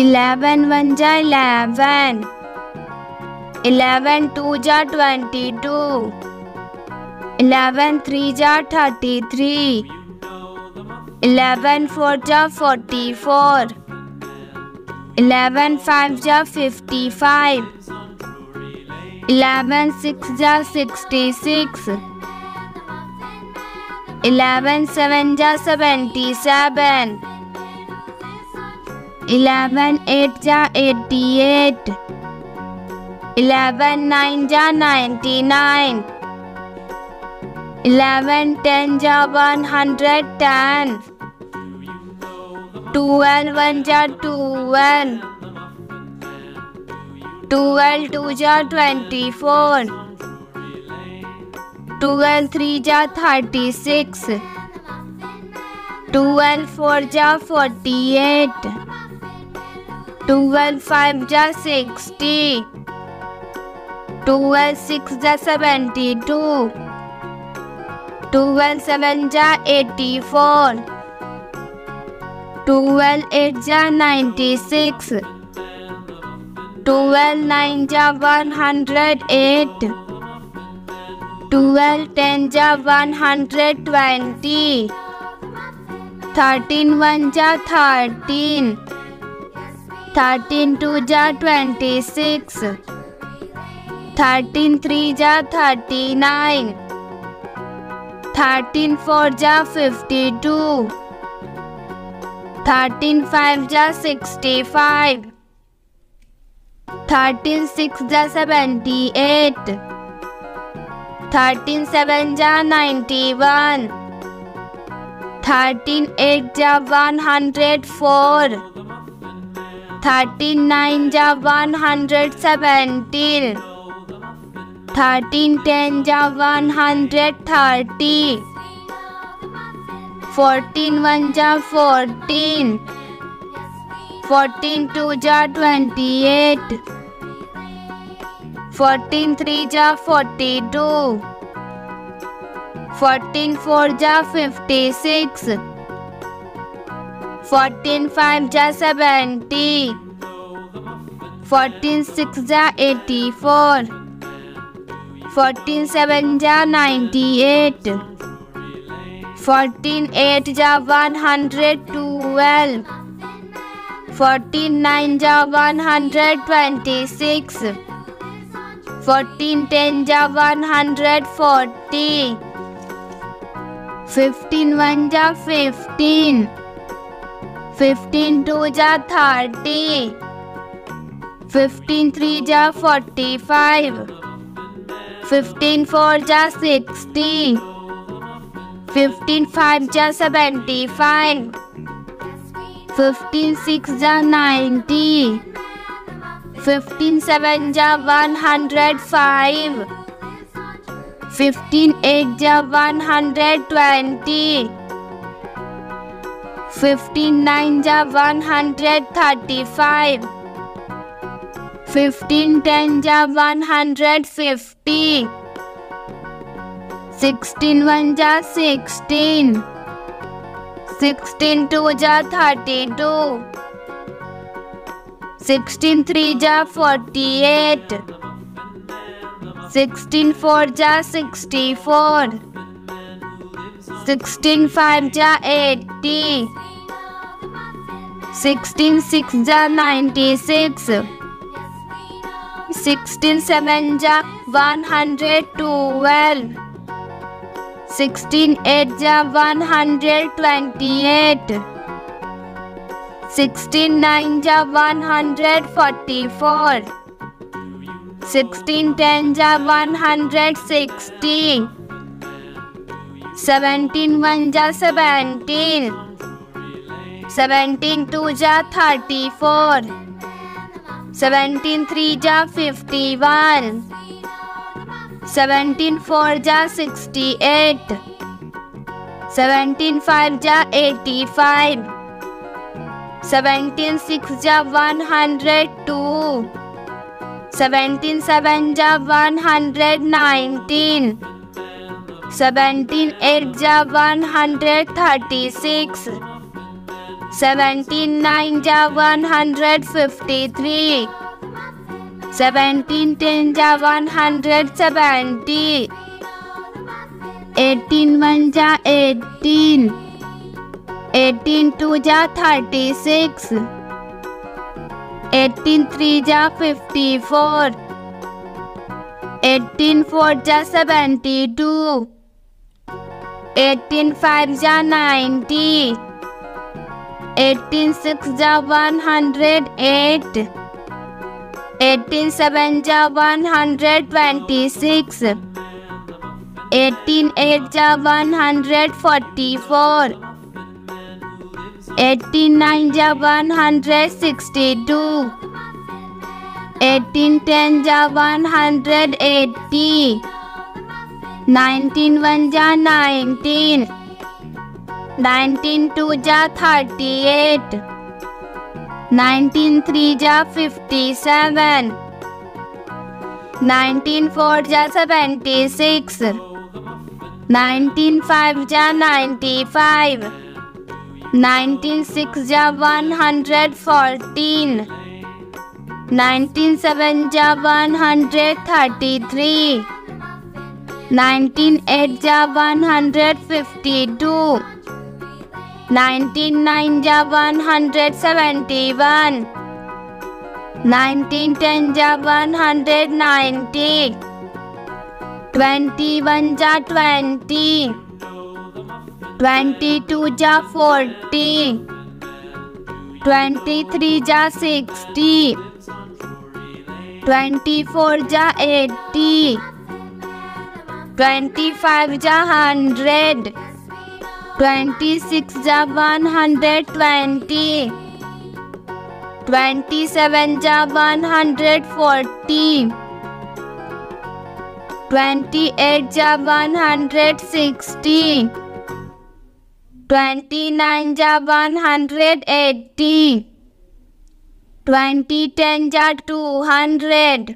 11 1 ja 11, 11 2 ja 22, 11 3 ja 33, 11 4 ja 44, 11 5 ja 55, 11 6 ja 66, 11 7 ja 77, 11 8 ja 88, 11 9 ja 99, 11 10 ja 110, 12 1 ja 21, 12 2 ja 24, 12 3 ja 36, 12 4 ja 48, 12 5 ja 60, 12 6 ja 72, 12 7 ja 84, 12 8 ja 96, 12 9 ja 108, 12 10 ja 120, 13 1 ja 13, 13 2 ja 26, 13 3 ja 39, 13 4 ja 52, 13 5 ja 65, 13 6 ja 78, 13 7 ja 91, 13 8 ja 104, 13 9 ja 117, 13 10 ja 130, 14 1 ja 14, 14 2 ja 28, 14 3 ja 42, 14 4 ja 56, 14 5 ja 70, 14 6 ja 84, 14 7 ja 98, 14 8 ja 112, 14 9 ja 126, 14 10 ja 140, 15 1 ja 15, 15 2 ja 30, 15 3 ja 45, 15 4 ja 60, 15 5 ja 75, 15 6 ja 90, 15 7 ja 105, 15 8 ja 120, 15 9 ja 135, 15 10 ja 150, 16 1 ja 16, 16 2 ja 32, 16 3 ja 48, 16 4 ja 64, 16 5 ja 80, 16 6 ja 96, 16 7 ja 112, 16 8 ja 128, 16 9 ja 144, 16 10 ja 160, 17 1 ja 17, 17 2 ja 34, 17 3 ja 51, 17 4 ja 68, 17 5 ja 85, 17 6 ja 102, 17 7 ja 119, 17 8 ja 136, 17 9 153, 17 10 170, 18 1 18, 18 2 36, 18 3 54, 18 4 72, 18 5 90, 18 6 108, 18 7 126, 18 8 144, 18 9 162, 18 10 180, 19 1 19, 19 2 38, 19 3 57, 19 4 76, 19 5 95, 19 6 114, 19 7 133, 19 8 152, 19 9 171, 19 10 190, 21 20, 22 40, 23 60, 24 80, 25 100, 26 120, 27 140, 28 160, 29 180, 20 10 200.